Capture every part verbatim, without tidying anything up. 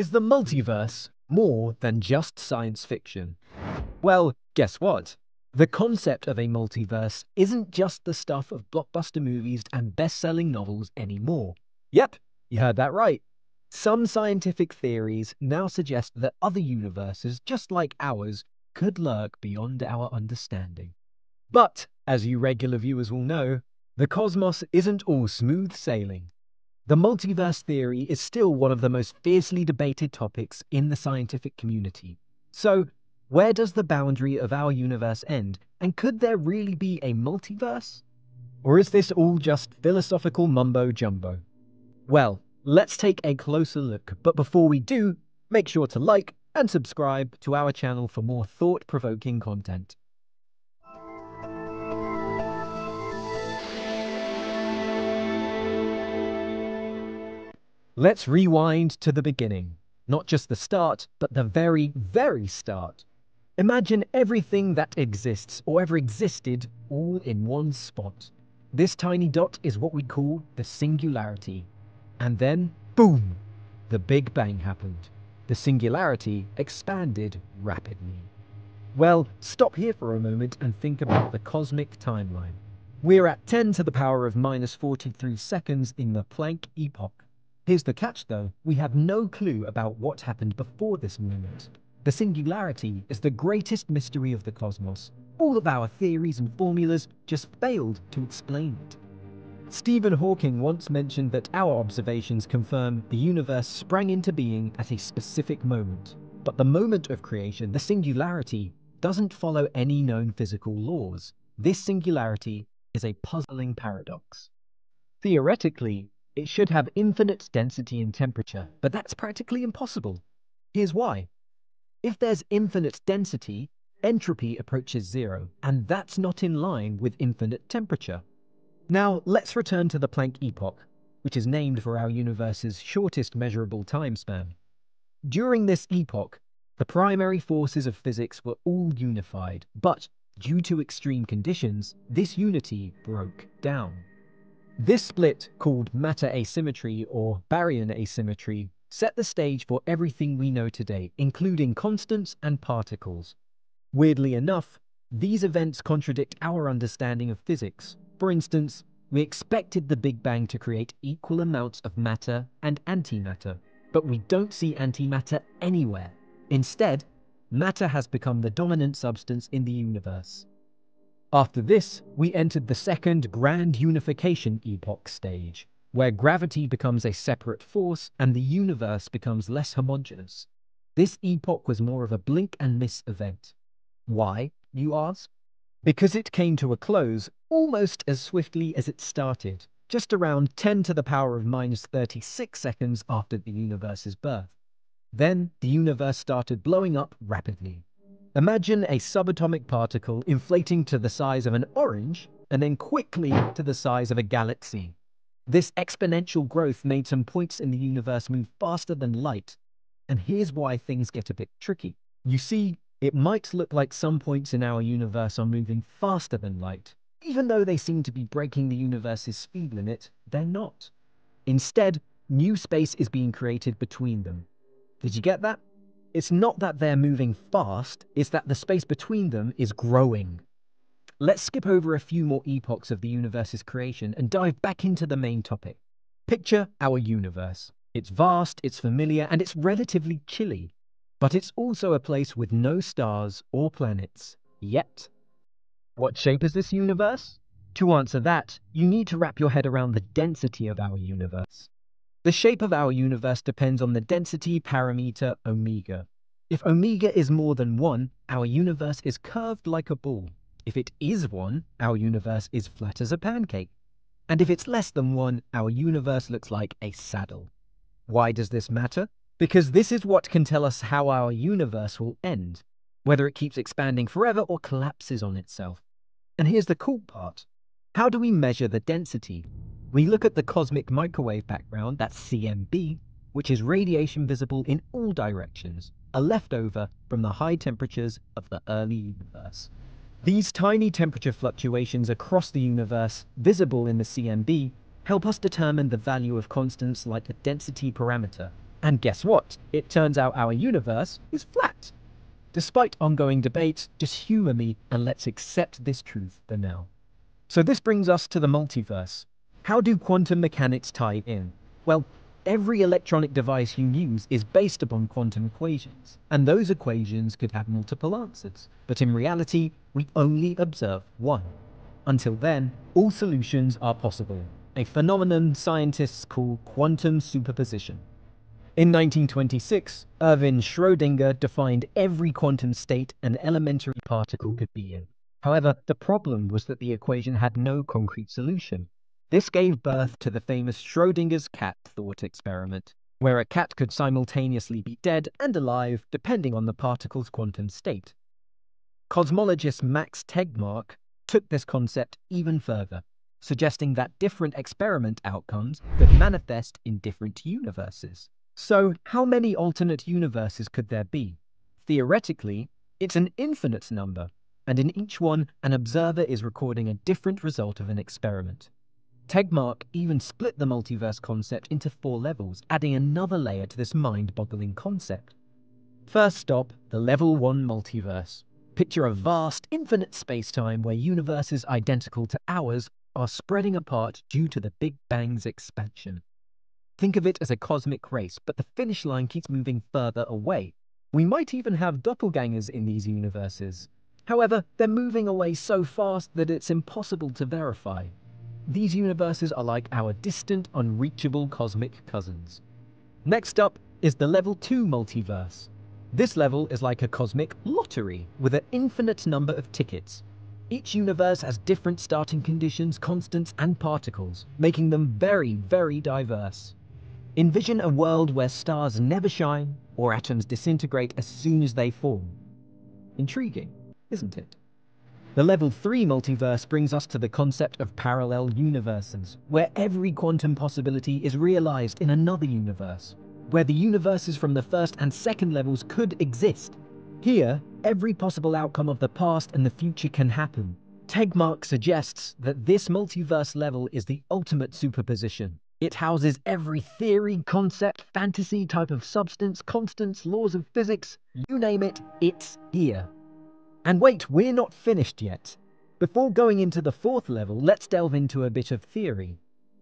Is the multiverse more than just science fiction? Well, guess what? The concept of a multiverse isn't just the stuff of blockbuster movies and best-selling novels anymore. Yep, you heard that right. Some scientific theories now suggest that other universes, just like ours, could lurk beyond our understanding. But, as you regular viewers will know, the cosmos isn't all smooth sailing. The multiverse theory is still one of the most fiercely debated topics in the scientific community. So, where does the boundary of our universe end, and could there really be a multiverse? Or is this all just philosophical mumbo-jumbo? Well, let's take a closer look, but before we do, make sure to like and subscribe to our channel for more thought-provoking content. Let's rewind to the beginning. Not just the start, but the very, very start. Imagine everything that exists or ever existed all in one spot. This tiny dot is what we call the singularity. And then, boom! The Big Bang happened. The singularity expanded rapidly. Well, stop here for a moment and think about the cosmic timeline. We're at ten to the power of minus forty-three seconds in the Planck epoch. Here's the catch though, we have no clue about what happened before this moment. The singularity is the greatest mystery of the cosmos. All of our theories and formulas just failed to explain it. Stephen Hawking once mentioned that our observations confirm the universe sprang into being at a specific moment. But the moment of creation, the singularity, doesn't follow any known physical laws. This singularity is a puzzling paradox. Theoretically, it should have infinite density and temperature, but that's practically impossible. Here's why. If there's infinite density, entropy approaches zero, and that's not in line with infinite temperature. Now, let's return to the Planck epoch, which is named for our universe's shortest measurable time span. During this epoch, the primary forces of physics were all unified, but due to extreme conditions, this unity broke down. This split, called matter asymmetry or baryon asymmetry, set the stage for everything we know today, including constants and particles. Weirdly enough, these events contradict our understanding of physics. For instance, we expected the Big Bang to create equal amounts of matter and antimatter, but we don't see antimatter anywhere. Instead, matter has become the dominant substance in the universe. After this, we entered the second Grand Unification Epoch stage, where gravity becomes a separate force and the universe becomes less homogeneous. This epoch was more of a blink-and-miss event. Why, you ask? Because it came to a close almost as swiftly as it started, just around ten to the power of minus thirty-six seconds after the universe's birth. Then, the universe started blowing up rapidly. Imagine a subatomic particle inflating to the size of an orange and then quickly to the size of a galaxy. This exponential growth made some points in the universe move faster than light, and here's why things get a bit tricky. You see, it might look like some points in our universe are moving faster than light. Even though they seem to be breaking the universe's speed limit, they're not. Instead, new space is being created between them. Did you get that? It's not that they're moving fast, it's that the space between them is growing. Let's skip over a few more epochs of the universe's creation and dive back into the main topic. Picture our universe. It's vast, it's familiar, and it's relatively chilly. But it's also a place with no stars or planets, yet. What shape is this universe? To answer that, you need to wrap your head around the density of our universe. The shape of our universe depends on the density parameter omega. If omega is more than one, our universe is curved like a ball. If it is one, our universe is flat as a pancake. And if it's less than one, our universe looks like a saddle. Why does this matter? Because this is what can tell us how our universe will end, whether it keeps expanding forever or collapses on itself. And here's the cool part. How do we measure the density? We look at the cosmic microwave background, that's C M B, which is radiation visible in all directions, a leftover from the high temperatures of the early universe. These tiny temperature fluctuations across the universe, visible in the C M B, help us determine the value of constants like the density parameter, And guess what? It turns out our universe is flat. Despite ongoing debate, just humor me and let's accept this truth for now. So this brings us to the multiverse. How do quantum mechanics tie in? Well, every electronic device you use is based upon quantum equations, and those equations could have multiple answers. But in reality, we only observe one. Until then, all solutions are possible, a phenomenon scientists call quantum superposition. In nineteen twenty-six, Erwin Schrödinger defined every quantum state an elementary particle could be in. However, the problem was that the equation had no concrete solution. This gave birth to the famous Schrödinger's cat thought experiment, where a cat could simultaneously be dead and alive depending on the particle's quantum state. Cosmologist Max Tegmark took this concept even further, suggesting that different experiment outcomes could manifest in different universes. So, how many alternate universes could there be? Theoretically, it's an infinite number, and in each one, an observer is recording a different result of an experiment. Tegmark even split the multiverse concept into four levels, adding another layer to this mind-boggling concept. First stop, the Level one Multiverse. Picture a vast, infinite space-time where universes identical to ours are spreading apart due to the Big Bang's expansion. Think of it as a cosmic race, but the finish line keeps moving further away. We might even have doppelgangers in these universes. However, they're moving away so fast that it's impossible to verify. These universes are like our distant, unreachable cosmic cousins. Next up is the Level two Multiverse. This level is like a cosmic lottery with an infinite number of tickets. Each universe has different starting conditions, constants, and particles, making them very, very diverse. Envision a world where stars never shine or atoms disintegrate as soon as they form. Intriguing, isn't it? The Level three Multiverse brings us to the concept of parallel universes, where every quantum possibility is realized in another universe, where the universes from the first and second levels could exist. Here, every possible outcome of the past and the future can happen. Tegmark suggests that this multiverse level is the ultimate superposition. It houses every theory, concept, fantasy, type of substance, constants, laws of physics, you name it, it's here. And wait, we're not finished yet. Before going into the fourth level, let's delve into a bit of theory.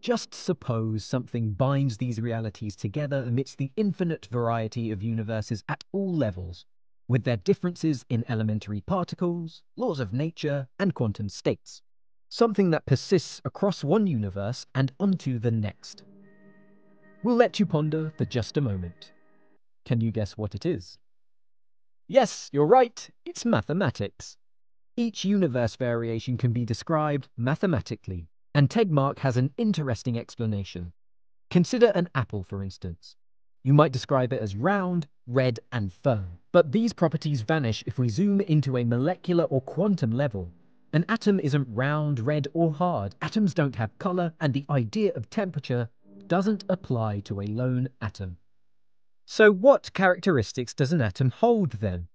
Just suppose something binds these realities together amidst the infinite variety of universes at all levels, with their differences in elementary particles, laws of nature, and quantum states. Something that persists across one universe and onto the next. We'll let you ponder for just a moment. Can you guess what it is? Yes, you're right, it's mathematics. Each universe variation can be described mathematically, and Tegmark has an interesting explanation. Consider an apple, for instance. You might describe it as round, red, and firm, but these properties vanish if we zoom into a molecular or quantum level. An atom isn't round, red, or hard. Atoms don't have color, and the idea of temperature doesn't apply to a lone atom. So what characteristics does an atom hold then?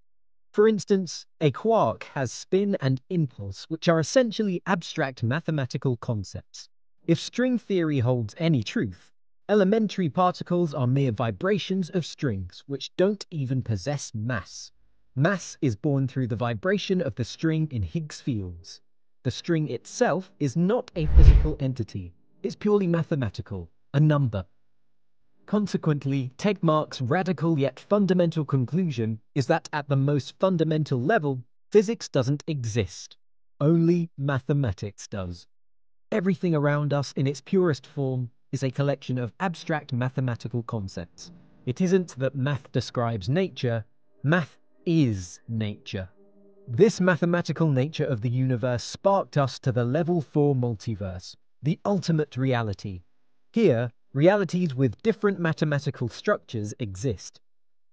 For instance, a quark has spin and impulse, which are essentially abstract mathematical concepts. If string theory holds any truth, elementary particles are mere vibrations of strings, which don't even possess mass. Mass is born through the vibration of the string in Higgs fields. The string itself is not a physical entity. It's purely mathematical, a number. Consequently, Tegmark's radical yet fundamental conclusion is that at the most fundamental level, physics doesn't exist. Only mathematics does. Everything around us in its purest form is a collection of abstract mathematical concepts. It isn't that math describes nature. Math is nature. This mathematical nature of the universe sparked us to the Level four Multiverse, the ultimate reality. Here, realities with different mathematical structures exist.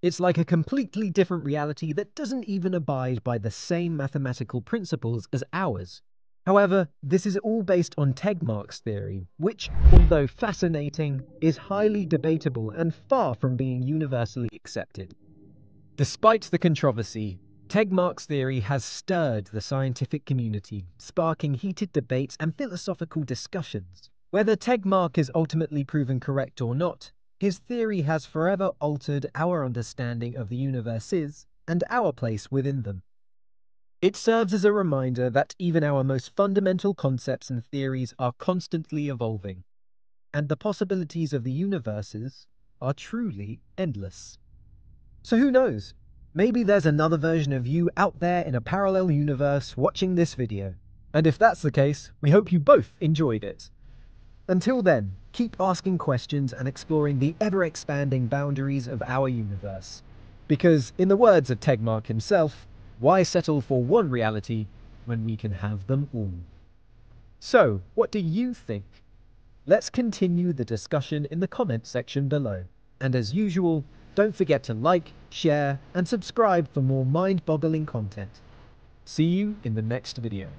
It's like a completely different reality that doesn't even abide by the same mathematical principles as ours. However, this is all based on Tegmark's theory, which, although fascinating, is highly debatable and far from being universally accepted. Despite the controversy, Tegmark's theory has stirred the scientific community, sparking heated debates and philosophical discussions. Whether Tegmark is ultimately proven correct or not, His theory has forever altered our understanding of the universes and our place within them. It serves as a reminder that even our most fundamental concepts and theories are constantly evolving, and the possibilities of the universes are truly endless. So who knows? Maybe there's another version of you out there in a parallel universe watching this video. And if that's the case, we hope you both enjoyed it. Until then, keep asking questions and exploring the ever-expanding boundaries of our universe. Because, in the words of Tegmark himself, why settle for one reality when we can have them all? So, what do you think? Let's continue the discussion in the comment section below. And as usual, don't forget to like, share, and subscribe for more mind-boggling content. See you in the next video.